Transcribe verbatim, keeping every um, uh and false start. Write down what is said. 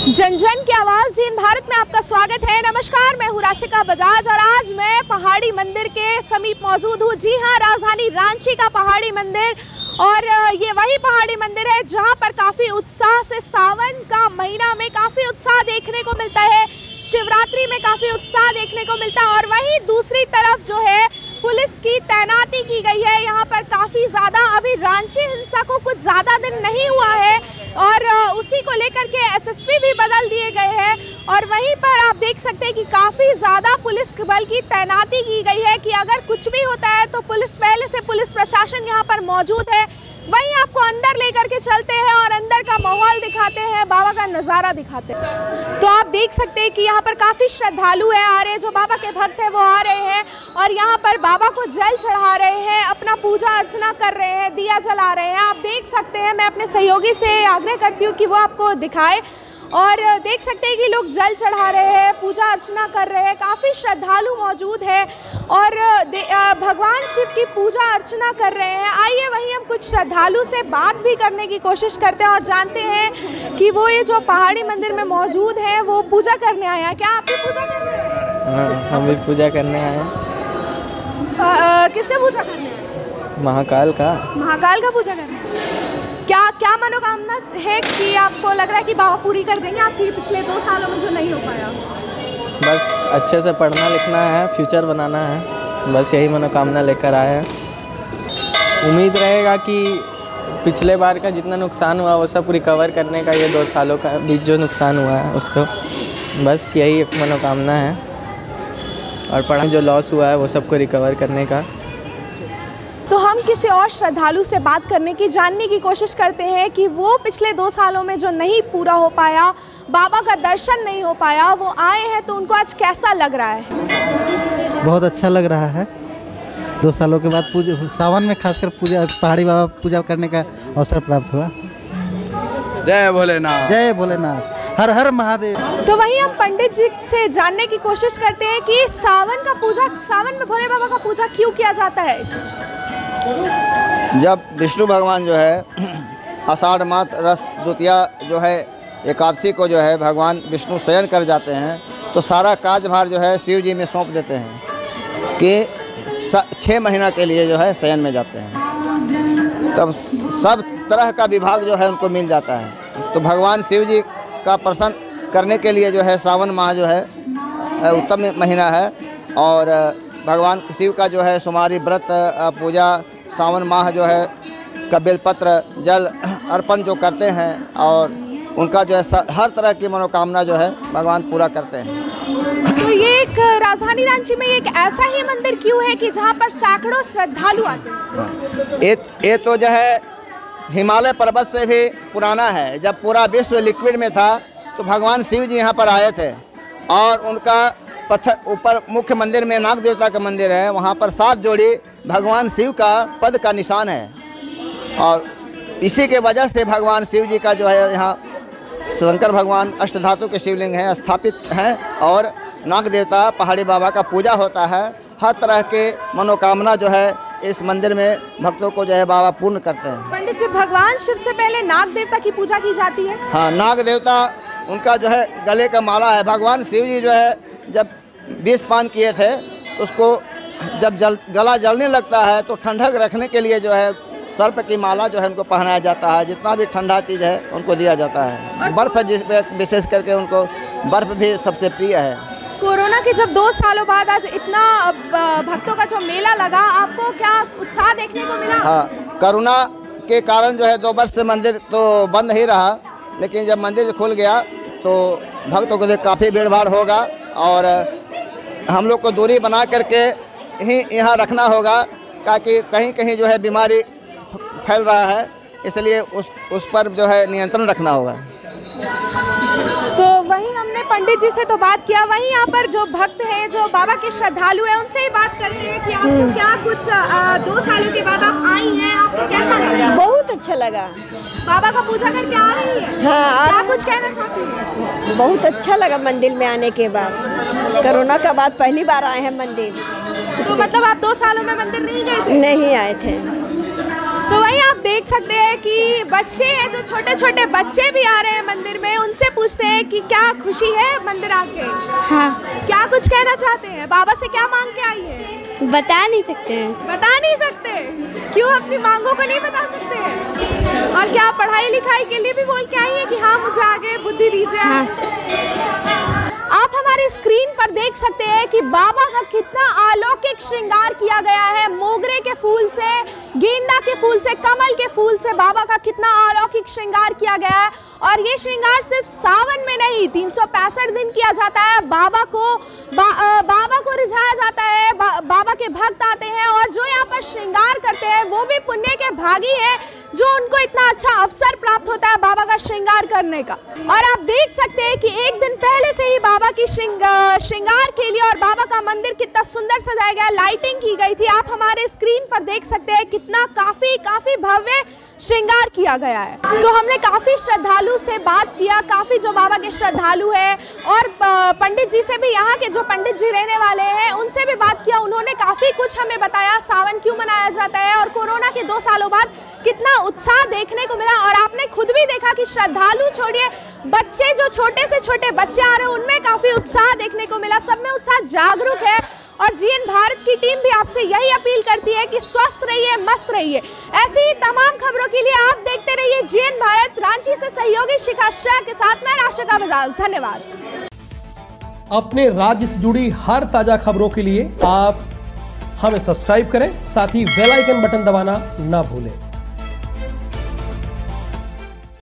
जन जन की आवाज जीएन भारत में आपका स्वागत है। नमस्कार, मैं हूँ राशिका बजाज और आज मैं पहाड़ी मंदिर के समीप मौजूद हूँ। जी हाँ, राजधानी रांची का पहाड़ी मंदिर, और ये वही पहाड़ी मंदिर है जहाँ पर काफ़ी उत्साह से सावन का महीना में काफ़ी उत्साह देखने को मिलता है, शिवरात्रि में काफ़ी उत्साह देखने को मिलता है। और वहीं दूसरी तरफ जो है पुलिस की तैनाती की गई है यहाँ पर काफ़ी ज़्यादा। अभी रांची हिंसा को कुछ ज़्यादा दिन नहीं हुआ है और उसी को लेकर के एसएसपी भी बदल दिए गए हैं। और वहीं पर आप देख सकते हैं कि काफ़ी ज़्यादा पुलिस बल की तैनाती की गई है कि अगर कुछ भी होता है तो पुलिस, पहले से पुलिस प्रशासन यहाँ पर मौजूद है। वहीं आपको अंदर लेकर के चलते हैं और अंदर का माहौल दिखाते हैं, बाबा का नज़ारा दिखाते हैं। तो आप देख सकते हैं कि यहाँ पर काफ़ी श्रद्धालु है आ रहे हैं, जो बाबा के भक्त हैं वो आ रहे हैं और यहाँ पर बाबा को जल चढ़ा रहे हैं, अपना पूजा अर्चना कर रहे हैं, दिया जला रहे हैं। आप देख सकते हैं, मैं अपने सहयोगी से आग्रह करती हूँ कि वो आपको दिखाए। और देख सकते हैं कि लोग जल चढ़ा रहे हैं, पूजा अर्चना कर रहे हैं, काफ़ी श्रद्धालु मौजूद है और भगवान शिव की पूजा अर्चना कर रहे हैं। आइए वहीं हम कुछ श्रद्धालु से बात भी करने की कोशिश करते हैं और जानते हैं कि वो ये जो पहाड़ी मंदिर में मौजूद है वो पूजा करने आए हैं। क्या आप भी पूजा कर रहे हैं? हाँ, हम भी पूजा करने आए हैं। किसने पूजा करने है? महाकाल का। महाकाल का पूजा करना है। क्या क्या मनोकामना है कि आपको लग रहा है कि बाबा पूरी कर देंगे आपकी, पिछले दो सालों में जो नहीं हो पाया? बस अच्छे से पढ़ना लिखना है, फ्यूचर बनाना है, बस यही मनोकामना लेकर आए हैं। उम्मीद रहेगा कि पिछले बार का जितना नुकसान हुआ वो सब रिकवर करने का, ये दो सालों का बीच जो नुकसान हुआ है उसको, बस यही एक मनोकामना है। और पढ़ाई जो लॉस हुआ है वो सबको रिकवर करने का। तो हम किसी और श्रद्धालु से बात करने की, जानने की कोशिश करते हैं कि वो पिछले दो सालों में जो नहीं पूरा हो पाया, बाबा का दर्शन नहीं हो पाया, वो आए हैं तो उनको आज कैसा लग रहा है? बहुत अच्छा लग रहा है। दो सालों के बाद पूजा, सावन में खासकर पूजा, पहाड़ी बाबा पूजा करने का अवसर प्राप्त हुआ। जय भोलेनाथ, जय भोलेनाथ, हर हर महादेव। तो वहीं हम पंडित जी से जानने की कोशिश करते हैं कि सावन का पूजा, सावन में भोले बाबा का पूजा क्यों किया जाता है? जब विष्णु भगवान जो है आषाढ़ मास रस द्वितीया जो है एकादशी को जो है भगवान विष्णु शयन कर जाते हैं, तो सारा कार्यभार जो है शिव जी में सौंप देते हैं कि छः महीना के लिए जो है शयन में जाते हैं। तब सब तरह का विभाग जो है उनको मिल जाता है। तो भगवान शिव जी का प्रसन्न करने के लिए जो है सावन माह जो है उत्तम महीना है। और भगवान शिव का जो है सुमारी व्रत पूजा, सावन माह जो है का बेलपत्र जल अर्पण जो करते हैं, और उनका जो है हर तरह की मनोकामना जो है भगवान पूरा करते हैं। तो ये एक राजधानी रांची में एक ऐसा ही मंदिर क्यों है कि जहाँ पर सैकड़ों श्रद्धालु आते हैं? ये ये तो जो है हिमालय पर्वत से भी पुराना है। जब पूरा विश्व लिक्विड में था तो भगवान शिव जी यहाँ पर आए थे और उनका पत्थर ऊपर मुख्य मंदिर में नाग देवता का मंदिर है, वहाँ पर सात जोड़ी भगवान शिव का पद का निशान है। और इसी के वजह से भगवान शिव जी का जो है यहाँ शिशंकर भगवान अष्टधातु के शिवलिंग हैं, स्थापित हैं, और नाग देवता पहाड़ी बाबा का पूजा होता है। हर तरह के मनोकामना जो है इस मंदिर में भक्तों को जो है बाबा पूर्ण करते हैं। पंडित जी, भगवान शिव से पहले नाग देवता की पूजा की जाती है? हाँ, नाग देवता उनका जो है गले का माला है। भगवान शिव जी जो है जब विष पान किए थे उसको जब जल गला जलने लगता है तो ठंडक रखने के लिए जो है सर्प की माला जो है उनको पहनाया जाता है। जितना भी ठंडा चीज़ है उनको दिया जाता है। बर्फ़ जिस विशेष करके उनको बर्फ़ भी सबसे प्रिय है। कोरोना के जब दो सालों बाद आज इतना भक्तों का जो मेला लगा, आपको क्या उत्साह देखने को मिला? हाँ, कोरोना के कारण जो है दो वर्ष से मंदिर तो बंद ही रहा, लेकिन जब मंदिर खुल गया तो भक्तों को काफ़ी भीड़ भाड़ होगा और हम लोग को दूरी बना करके ही यहाँ रखना होगा, ताकि कहीं कहीं जो है बीमारी फैल रहा है, इसलिए उस उस पर जो है नियंत्रण रखना होगा। तो वहीं हमने पंडित जी से तो बात किया, वहीं यहाँ पर जो भक्त हैं, जो बाबा के श्रद्धालु हैं, उनसे ही बात करते हैं कि आपको क्या कुछ आ, दो सालों के बाद आप आई हैं, आपको कैसा लगा? बहुत अच्छा लगा। बाबा का पूजा करके आ रही है? हाँ। क्या कुछ कहना चाहती है? बहुत अच्छा लगा मंदिर में आने के बाद। कोरोना के बाद पहली बार आए हैं मंदिर। तो मतलब आप दो सालों में मंदिर नहीं गए थे? नहीं आए थे। तो वही आप देख सकते हैं कि बच्चे हैं, जो छोटे छोटे बच्चे भी आ रहे हैं मंदिर में, उनसे पूछते हैं कि क्या खुशी है मंदिर आके। हाँ, क्या कुछ कहना चाहते हैं? बाबा से क्या मांग के आई है? बता नहीं सकते हैं। बता नहीं सकते? क्यों अपनी मांगों को नहीं बता सकते हैं? और क्या पढ़ाई लिखाई के लिए भी बोल के आई है कि हाँ मुझे आगे बुद्धि दीजिए? हाँ। आप हमारे स्क्रीन पर देख सकते हैं कि बाबा का कितना अलौकिक श्रृंगार किया गया है। मोगरे के फूल से, गेंदा के फूल से, कमल के फूल से बाबा का कितना अलौकिक श्रृंगार किया गया है। और ये श्रृंगार सिर्फ सावन में नहीं, तीन सौ पैंसठ दिन किया जाता है। बाबा को बा, आ, बाबा को रिझाया जाता है, बा, बाबा के भक्त आते हैं और जो यहाँ पर श्रृंगार करते हैं वो भी पुण्य के भागी है, जो उनको इतना अच्छा अवसर प्राप्त होता है बाबा का श्रृंगार करने का। और आप देख सकते हैं कि एक दिन पहले से ही बाबा की श्रृंगार के लिए और बाबा का मंदिर कितना सुंदर सजाया गया, लाइटिंग की गई थी। आप हमारे स्क्रीन पर देख सकते हैं कितना काफी काफी भव्य श्रृंगार किया गया है। तो हमने काफ़ी श्रद्धालु से बात किया, काफ़ी जो बाबा के श्रद्धालु हैं, और पंडित जी से भी, यहाँ के जो पंडित जी रहने वाले हैं उनसे भी बात किया। उन्होंने काफ़ी कुछ हमें बताया, सावन क्यों मनाया जाता है और कोरोना के दो सालों बाद कितना उत्साह देखने को मिला। और आपने खुद भी देखा कि श्रद्धालु छोड़िए, बच्चे जो छोटे से छोटे बच्चे आ रहे हैं उनमें काफ़ी उत्साह देखने को मिला। सब में उत्साह जागरूक है और जीएन भारत की टीम भी आपसे यही अपील करती है कि स्वस्थ रहिए, मस्त रहिए। ऐसी ही तमाम खबरों के लिए आप देखते रहिए जीएन भारत। रांची से सहयोगी शिखा शाह के साथ मैं राशिका बजाज, धन्यवाद। अपने राज्य से जुड़ी हर ताजा खबरों के लिए आप हमें सब्सक्राइब करें, साथ ही बेल आइकन बटन दबाना ना भूलें।